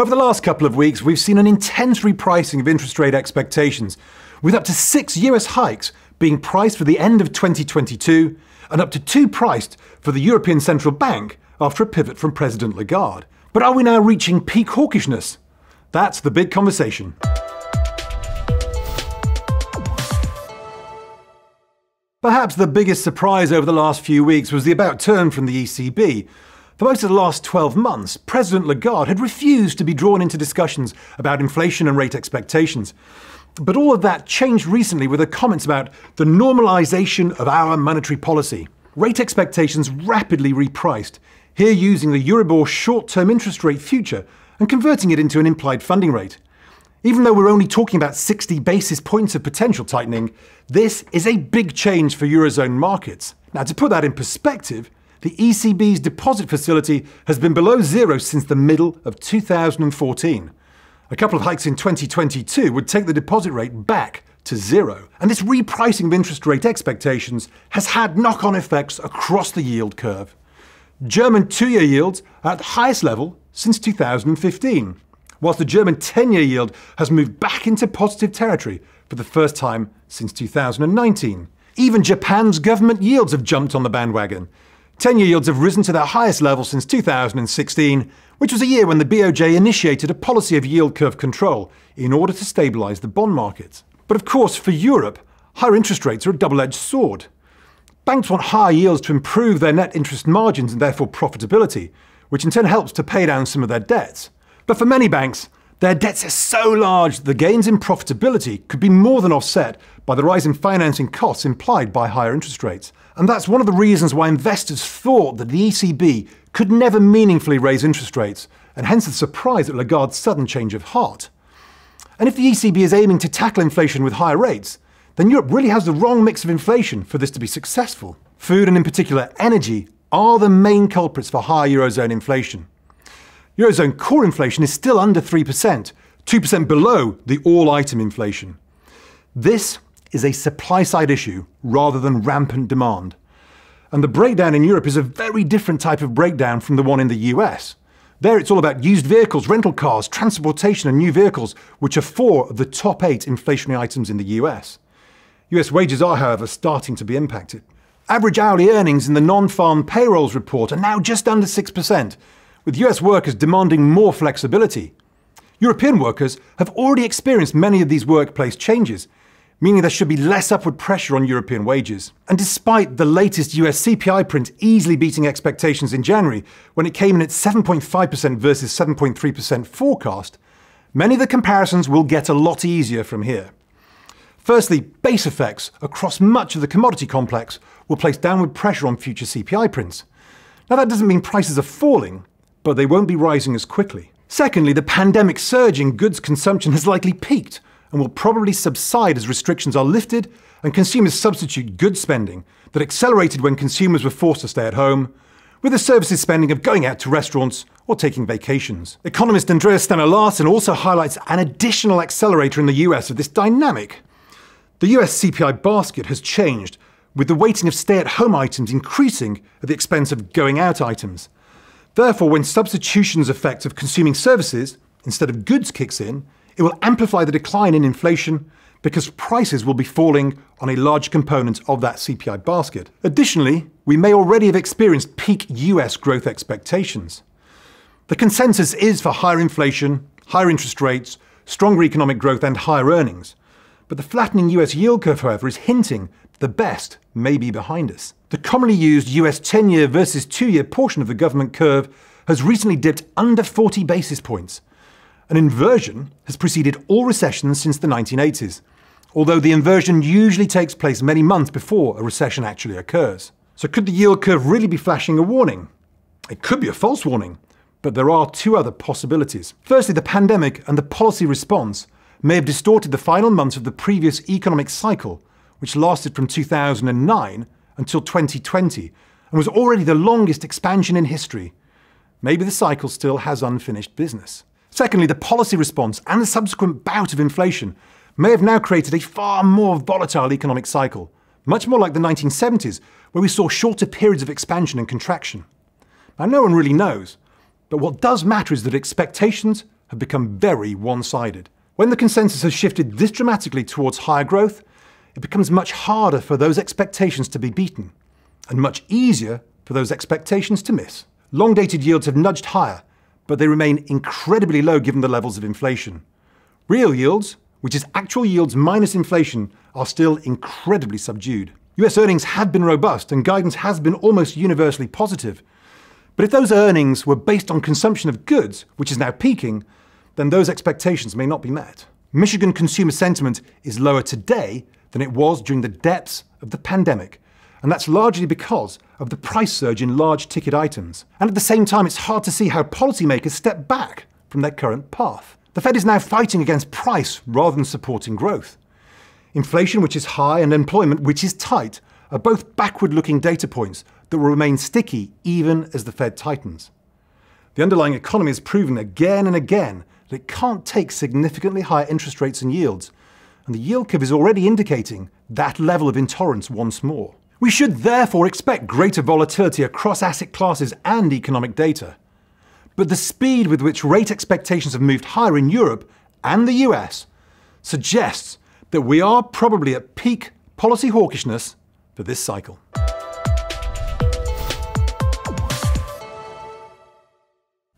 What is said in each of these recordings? Over the last couple of weeks, we've seen an intense repricing of interest rate expectations, with up to 6 US hikes being priced for the end of 2022 and up to 2 priced for the European Central Bank after a pivot from President Lagarde. But are we now reaching peak hawkishness? That's the big conversation. Perhaps the biggest surprise over the last few weeks was the about turn from the ECB. For most of the last 12 months, President Lagarde had refused to be drawn into discussions about inflation and rate expectations. But all of that changed recently with her comments about the normalization of our monetary policy. Rate expectations rapidly repriced, here using the Euribor short-term interest rate future and converting it into an implied funding rate. Even though we're only talking about 60 basis points of potential tightening, this is a big change for Eurozone markets. Now, to put that in perspective, the ECB's deposit facility has been below zero since the middle of 2014. A couple of hikes in 2022 would take the deposit rate back to zero. And this repricing of interest rate expectations has had knock-on effects across the yield curve. German 2-year yields are at the highest level since 2015. Whilst the German 10-year yield has moved back into positive territory for the first time since 2019. Even Japan's government yields have jumped on the bandwagon. 10-year yields have risen to their highest level since 2016, which was a year when the BOJ initiated a policy of yield curve control in order to stabilise the bond market. But of course, for Europe, higher interest rates are a double-edged sword. Banks want higher yields to improve their net interest margins and therefore profitability, which in turn helps to pay down some of their debts. But for many banks, their debts are so large that the gains in profitability could be more than offset by the rise in financing costs implied by higher interest rates. And that's one of the reasons why investors thought that the ECB could never meaningfully raise interest rates, and hence the surprise at Lagarde's sudden change of heart. And if the ECB is aiming to tackle inflation with higher rates, then Europe really has the wrong mix of inflation for this to be successful. Food, and in particular energy, are the main culprits for higher Eurozone inflation. Eurozone core inflation is still under 3%, 2% below the all-item inflation. This is a supply-side issue rather than rampant demand. And the breakdown in Europe is a very different type of breakdown from the one in the US. There it's all about used vehicles, rental cars, transportation and new vehicles, which are 4 of the top 8 inflationary items in the US. US wages are, however, starting to be impacted. Average hourly earnings in the non-farm payrolls report are now just under 6%, with US workers demanding more flexibility. European workers have already experienced many of these workplace changes, meaning there should be less upward pressure on European wages. And despite the latest US CPI print easily beating expectations in January, when it came in at 7.5% versus 7.3% forecast, many of the comparisons will get a lot easier from here. Firstly, base effects across much of the commodity complex will place downward pressure on future CPI prints. Now, that doesn't mean prices are falling, but they won't be rising as quickly. Secondly, the pandemic surge in goods consumption has likely peaked and will probably subside as restrictions are lifted and consumers substitute goods spending that accelerated when consumers were forced to stay at home, with the services spending of going out to restaurants or taking vacations. Economist Andreas Steno Larsson also highlights an additional accelerator in the US of this dynamic. The US CPI basket has changed, with the weighting of stay-at-home items increasing at the expense of going-out items. Therefore, when substitution's effect of consuming services instead of goods kicks in, it will amplify the decline in inflation because prices will be falling on a large component of that CPI basket. Additionally, we may already have experienced peak US growth expectations. The consensus is for higher inflation, higher interest rates, stronger economic growth and higher earnings. But the flattening US yield curve, however, is hinting that the best may be behind us. The commonly used US 10-year versus 2-year portion of the government curve has recently dipped under 40 basis points. An inversion has preceded all recessions since the 1980s, although the inversion usually takes place many months before a recession actually occurs. So could the yield curve really be flashing a warning? It could be a false warning, but there are 2 other possibilities. Firstly, the pandemic and the policy response may have distorted the final months of the previous economic cycle, which lasted from 2009 until 2020 and was already the longest expansion in history. Maybe the cycle still has unfinished business. Secondly, the policy response and the subsequent bout of inflation may have now created a far more volatile economic cycle, much more like the 1970s, where we saw shorter periods of expansion and contraction. Now, no one really knows, but what does matter is that expectations have become very one-sided. When the consensus has shifted this dramatically towards higher growth, it becomes much harder for those expectations to be beaten, and much easier for those expectations to miss. Long-dated yields have nudged higher, but they remain incredibly low given the levels of inflation. Real yields, which is actual yields minus inflation, are still incredibly subdued. US earnings have been robust and guidance has been almost universally positive. But if those earnings were based on consumption of goods, which is now peaking, then those expectations may not be met. Michigan consumer sentiment is lower today than it was during the depths of the pandemic, and that's largely because of the price surge in large ticket items. And at the same time, it's hard to see how policymakers step back from their current path. The Fed is now fighting against price rather than supporting growth. Inflation, which is high, and employment, which is tight, are both backward-looking data points that will remain sticky even as the Fed tightens. The underlying economy has proven again and again that it can't take significantly higher interest rates and yields, and the yield curve is already indicating that level of intolerance once more. We should therefore expect greater volatility across asset classes and economic data. But the speed with which rate expectations have moved higher in Europe and the US suggests that we are probably at peak policy hawkishness for this cycle.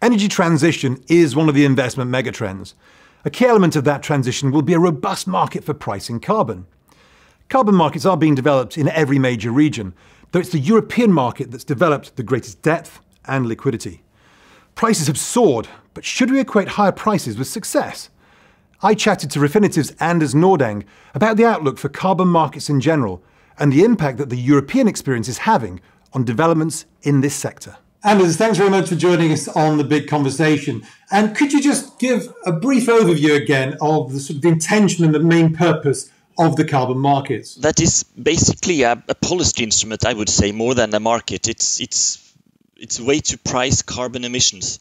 Energy transition is one of the investment megatrends. A key element of that transition will be a robust market for pricing carbon. Carbon markets are being developed in every major region, though it's the European market that's developed the greatest depth and liquidity. Prices have soared, but should we equate higher prices with success? I chatted to Refinitiv's Anders Nordeng about the outlook for carbon markets in general and the impact that the European experience is having on developments in this sector. Anders, thanks very much for joining us on The Big Conversation. And could you just give a brief overview again of the sort of intention and the main purpose of the carbon markets? That is basically a policy instrument, I would say, more than a market. It's a way to price carbon emissions.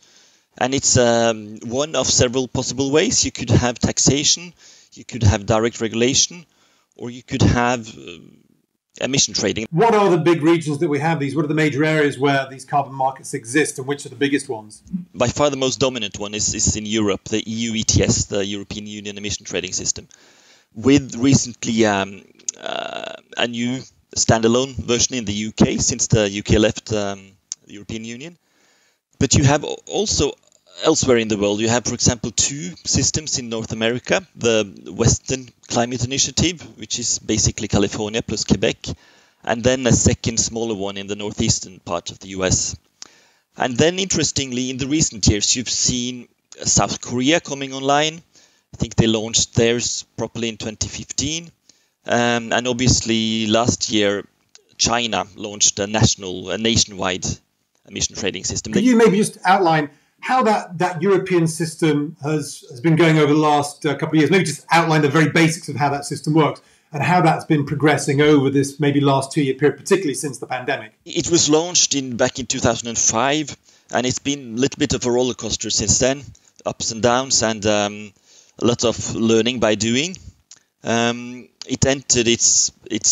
And it's one of several possible ways. You could have taxation, you could have direct regulation, or you could have emission trading. What are the big regions that we have these? What are the major areas where these carbon markets exist, and which are the biggest ones? By far the most dominant one is in Europe, the EU ETS, the European Union Emission Trading System, with recently a new standalone version in the UK since the UK left the European Union. But you have also elsewhere in the world, you have, for example, two systems in North America, the Western Climate Initiative, which is basically California plus Quebec, and then a second smaller one in the northeastern part of the US. And then, interestingly, in the recent years, you've seen South Korea coming online. I think they launched theirs properly in 2015. And obviously, last year, China launched a nationwide emission trading system. Could you maybe just outline how that European system has been going over the last couple of years? Maybe just outline the very basics of how that system works and how that's been progressing over this maybe last two-year period, particularly since the pandemic. It was launched back in 2005, and it's been a little bit of a roller coaster since then, ups and downs, and a lot of learning by doing. It entered its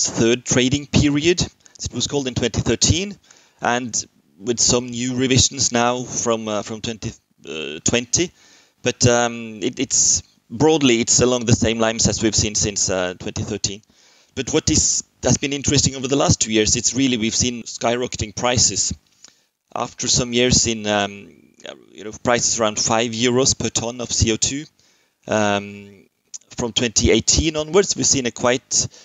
third trading period, as it was called, in 2013, and with some new revisions now from 2020, but it's broadly along the same lines as we've seen since 2013. But what has been interesting over the last 2 years, it's really we've seen skyrocketing prices. After some years in prices around €5 per ton of CO2, from 2018 onwards, we've seen a quite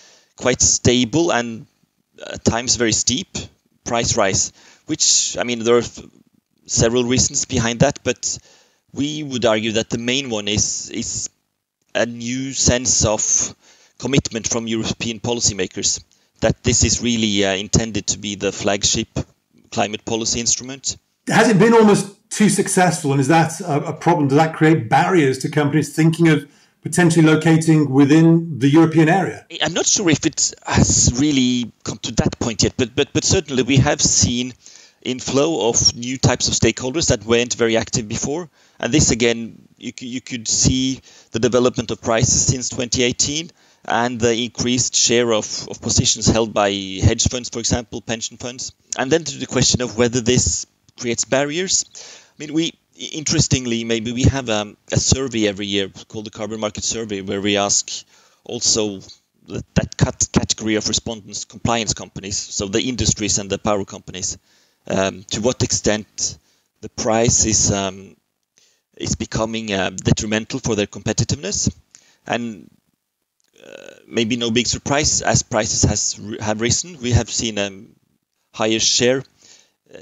stable and at times very steep price rise. Which, I mean, there are several reasons behind that, but we would argue that the main one is a new sense of commitment from European policymakers, that this is really intended to be the flagship climate policy instrument. Has it been almost too successful, and is that a problem? Does that create barriers to companies thinking of potentially locating within the European area? I'm not sure if it has really come to that point yet, but certainly we have seen inflow of new types of stakeholders that weren't very active before. And this, again, you could see the development of prices since 2018 and the increased share of positions held by hedge funds, for example, pension funds. And then to the question of whether this creates barriers. I mean, Interestingly, maybe we have a survey every year called the Carbon Market Survey, where we ask also that category of respondents, compliance companies, so the industries and the power companies, to what extent the price is becoming detrimental for their competitiveness. And maybe no big surprise, as prices have risen, we have seen a higher share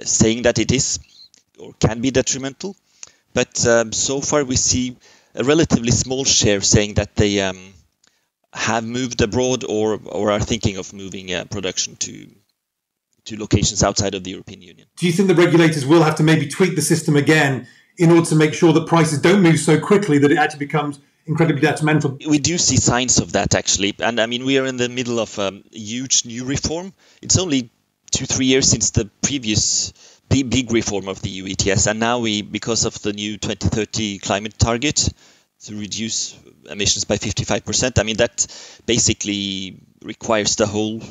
saying that it is or can be detrimental. But so far we see a relatively small share saying that they have moved abroad or are thinking of moving production to locations outside of the European Union. Do you think the regulators will have to maybe tweak the system again in order to make sure that prices don't move so quickly that it actually becomes incredibly detrimental? We do see signs of that, actually. And I mean, we are in the middle of a huge new reform. It's only 2-3 years since the previous big reform of the EU ETS. And now we, because of the new 2030 climate target to reduce emissions by 55%, I mean, that basically requires the whole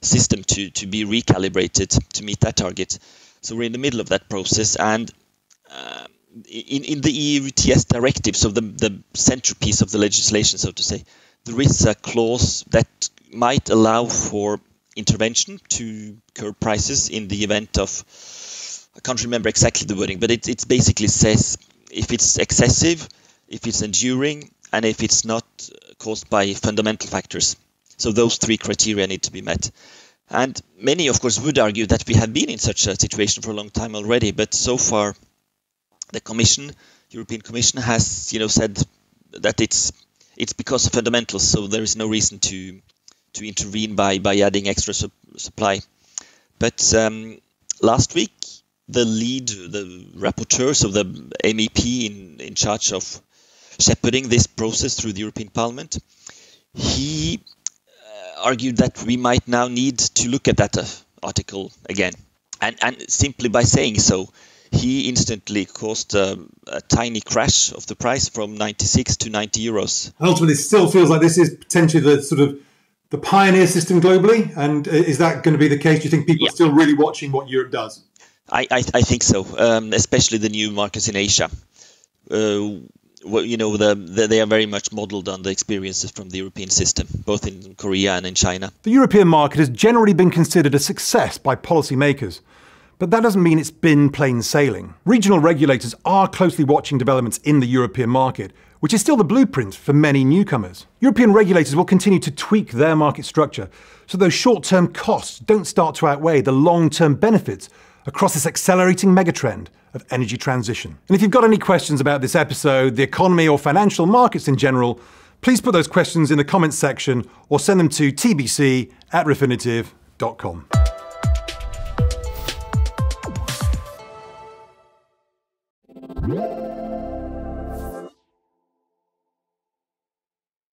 system to be recalibrated to meet that target. So we're in the middle of that process. And in the EU ETS directive, so the centerpiece of the legislation, so to say, there is a clause that might allow for intervention to curb prices in the event of, I can't remember exactly the wording, but it basically says if it's excessive, if it's enduring, and if it's not caused by fundamental factors. So those three criteria need to be met. And many, of course, would argue that we have been in such a situation for a long time already, but so far the Commission, European Commission, has said that it's because of fundamentals, so there is no reason to intervene by adding extra supply. But last week, the rapporteur, so the MEP in charge of shepherding this process through the European Parliament, he argued that we might now need to look at that article again. And simply by saying so, he instantly caused a tiny crash of the price from 96 to 90 euros. Ultimately, it still feels like this is potentially the sort of the pioneer system globally. And is that going to be the case? Do you think people are still really watching what Europe does? I think so, especially the new markets in Asia. They are very much modelled on the experiences from the European system, both in Korea and in China. The European market has generally been considered a success by policymakers. But that doesn't mean it's been plain sailing. Regional regulators are closely watching developments in the European market, which is still the blueprint for many newcomers. European regulators will continue to tweak their market structure so those short-term costs don't start to outweigh the long-term benefits across this accelerating megatrend of energy transition. And if you've got any questions about this episode, the economy or financial markets in general, please put those questions in the comments section or send them to tbc@refinitiv.com.